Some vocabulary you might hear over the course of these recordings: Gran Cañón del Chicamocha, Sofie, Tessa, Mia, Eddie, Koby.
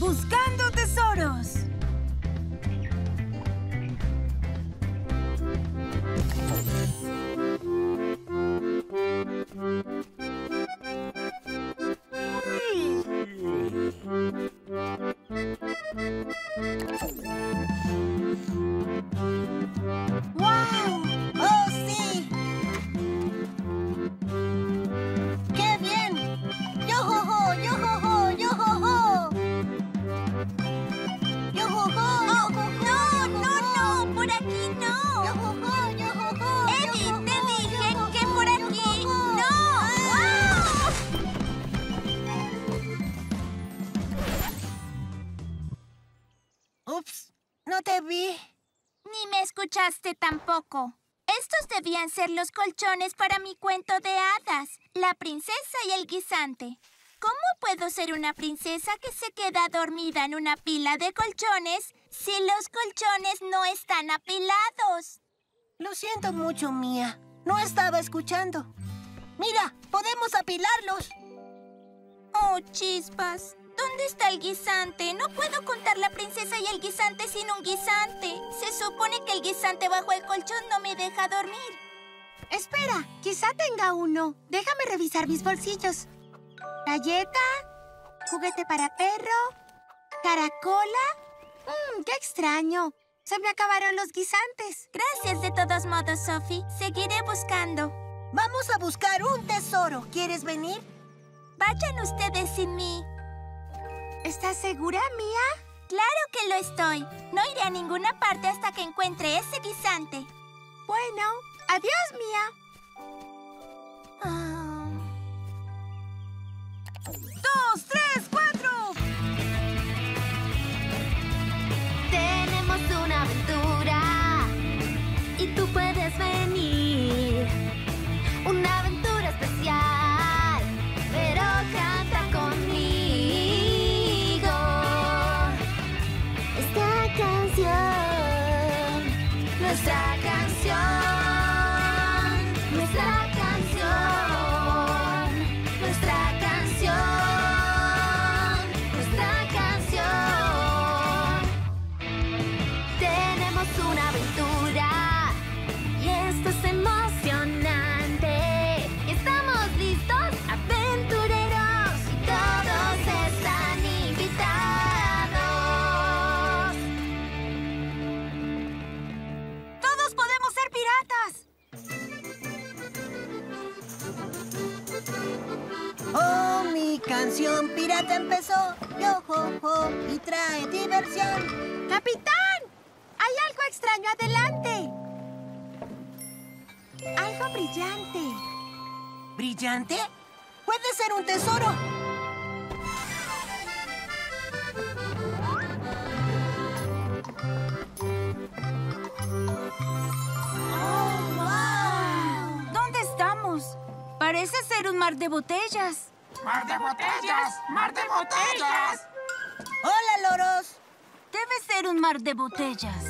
¡Buscando tesoros! ¡Wow! ¡Oh, sí! ¡Qué bien! ¡Yo ho ho! ¡Yo ho ho! ¡Yo ho ho! ¡Yo ho ho! ¡Oh, no! ¡No, no! ¡Por aquí no! ¡Yo ho ho! ¡Yo ho ho! ¡Eddie, te dije que por aquí no! ¡Ups! ¡No te vi! Ni me escuchaste tampoco. Estos debían ser los colchones para mi cuento de hadas, la princesa y el guisante. ¿Cómo puedo ser una princesa que se queda dormida en una pila de colchones si los colchones no están apilados? Lo siento mucho, Mia. No estaba escuchando. ¡Mira! ¡Podemos apilarlos! ¡Oh, chispas! ¿Dónde está el guisante? No puedo contar la princesa y el guisante sin un guisante. Se supone que el guisante bajo el colchón no me deja dormir. Espera, quizá tenga uno. Déjame revisar mis bolsillos. Galleta, juguete para perro, caracola. ¡Qué extraño! Se me acabaron los guisantes. Gracias de todos modos, Sofie. Seguiré buscando. Vamos a buscar un tesoro. ¿Quieres venir? Vayan ustedes sin mí. ¿Estás segura, Mia? ¡Claro que lo estoy! No iré a ninguna parte hasta que encuentre ese guisante. Bueno, adiós, Mia. ¡2, 3, 4! Tenemos una aventura y tú puedes venir. Una aventura especial, pero canta conmigo. Canción pirata empezó, yo ho ho, y trae diversión. ¡Capitán! ¡Hay algo extraño adelante! Algo brillante. ¿Brillante? ¡Puede ser un tesoro! ¡Oh, wow! ¿Dónde estamos? Parece ser un mar de botellas. ¡Mar de botellas! ¡Mar de botellas! ¡Hola, loros! Debe ser un mar de botellas.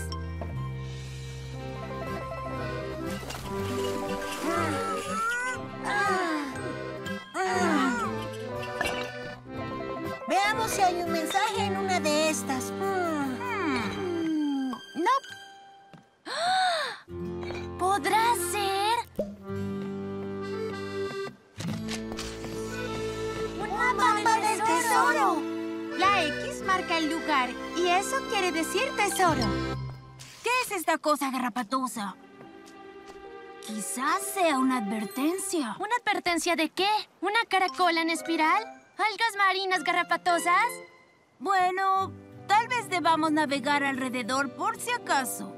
Veamos si hay un mensaje en una de estas. No. ¿Podrá ser? ¡Tesoro! La X marca el lugar y eso quiere decir tesoro. ¿Qué es esta cosa garrapatosa? Quizás sea una advertencia. ¿Una advertencia de qué? ¿Una caracola en espiral? ¿Algas marinas garrapatosas? Bueno, tal vez debamos navegar alrededor por si acaso.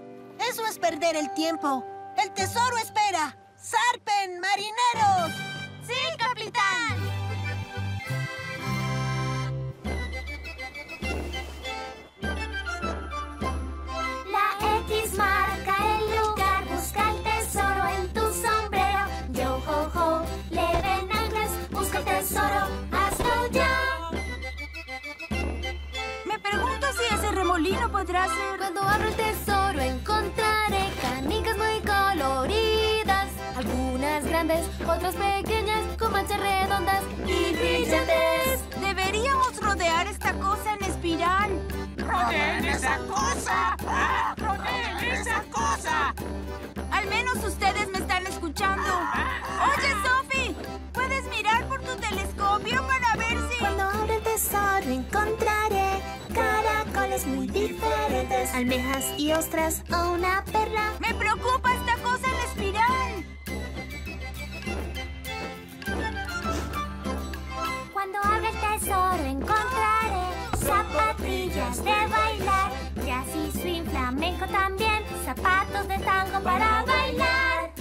Eso es perder el tiempo. ¡El tesoro espera! ¡Zarpen, marineros! ¡Sí, capitán! Marca el lugar, busca el tesoro en tu sombrero. Yo ho ho, le ven anclas, busca el tesoro, hazlo ya. Me pregunto si ese remolino podrá ser. Cuando abro el tesoro encontraré canicas muy coloridas, algunas grandes, otras pequeñas, con manchas redondas y brillantes. Deberíamos rodear esta cosa en espiral. esa cosa! ¡Con esa cosa! Al menos ustedes me están escuchando. ¡Oye, Sofie! ¿Puedes mirar por tu telescopio para ver si...? Cuando abra el tesoro encontraré caracoles muy diferentes, almejas y ostras o una perla. ¡Me preocupa esta cosa en la espiral! Cuando abra el tesoro encontraré zapatillas de bailar, jazz y swing, flamenco también, zapatos de tango para bailar.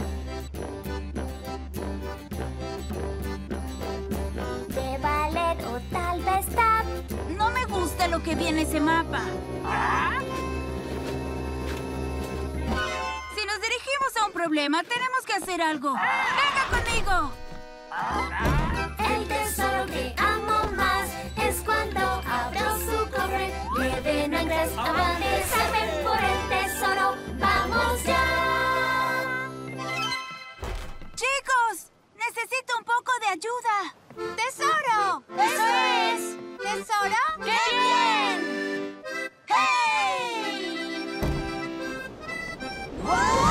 De ballet o tal vez tap. No me gusta lo que viene ese mapa. ¿Ah? Si nos dirigimos a un problema, tenemos que hacer algo. ¡Venga conmigo! El tesoro que amo más es cuando abro su cofre. Leve nuestras amaneceres por el tesoro. ¡Vamos ya! ¡Chicos! ¡Necesito un poco de ayuda! ¡Tesoro! ¡Eso es! ¿Tesoro? ¡Qué bien! ¡Hey! ¡Wow!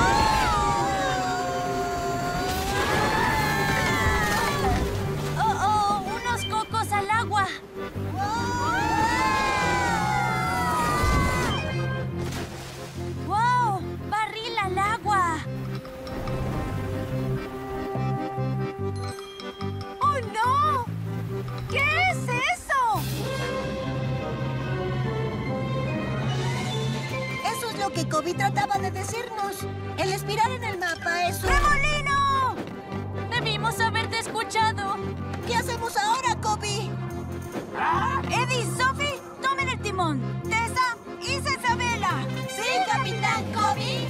Que Kobe trataba de decirnos. El espiral en el mapa es un... ¡Remolino! ¡Debimos haberte escuchado! ¿Qué hacemos ahora, Kobe? ¿Ah? Eddie, Sofie, tomen el timón. Tessa, ¡hice esa vela! ¡Sí, Capitán Kobe!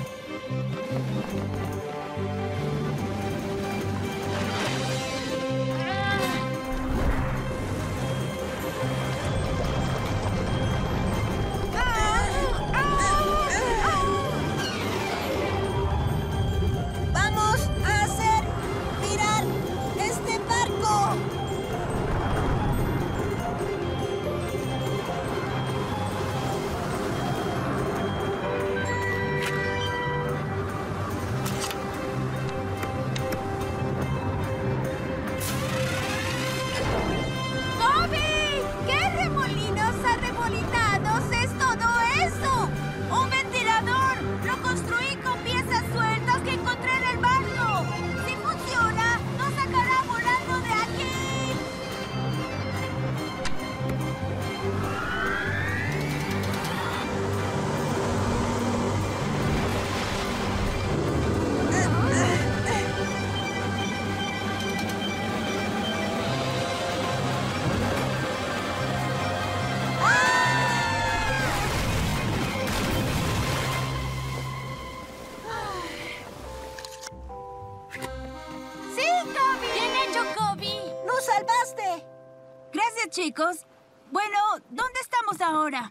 Chicos, bueno, ¿dónde estamos ahora?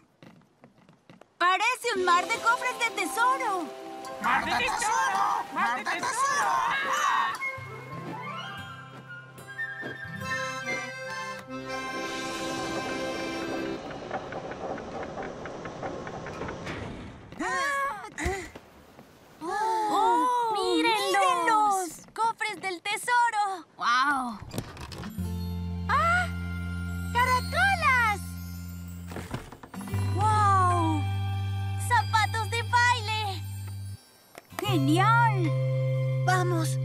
Parece un mar de cofres de tesoro. ¡Mar de tesoro! ¡Mar de tesoro! ¡Oh! ¡Mírenlos! ¡Cofres del tesoro! ¡Wow! ¡Caracolas! ¡Wow! ¡Zapatos de baile! ¡Genial! ¡Vamos!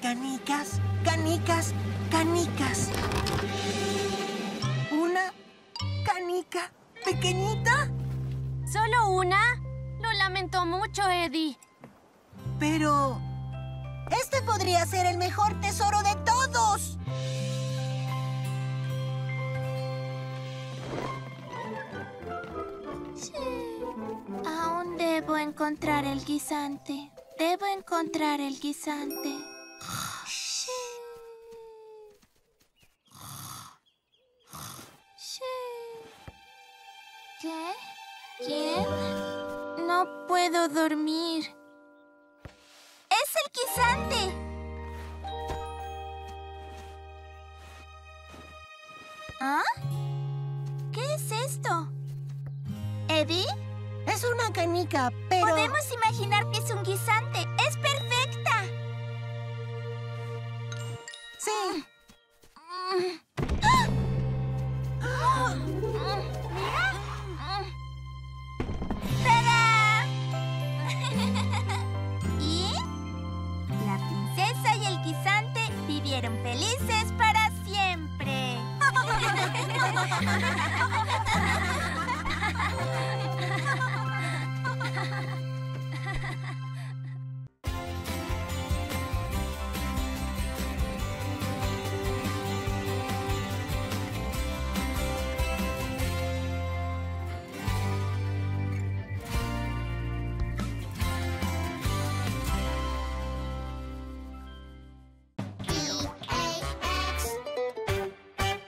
Canicas, canicas, canicas. ¿Una canica pequeñita? ¿Solo una? Lo lamento mucho, Eddie. Pero... este podría ser el mejor tesoro de todos. Sí. Aún debo encontrar el guisante. Debo encontrar el guisante. Sí. Sí. ¿Qué? ¿Quién? No puedo dormir. ¡Es el guisante! ¿Ah? ¿Qué es esto? ¿Eddie? Es una canica, pero... Podemos imaginar que es un guisante. ¡Es perfecta! Sí. ¡Tarán! Y la princesa y el guisante vivieron felices para siempre.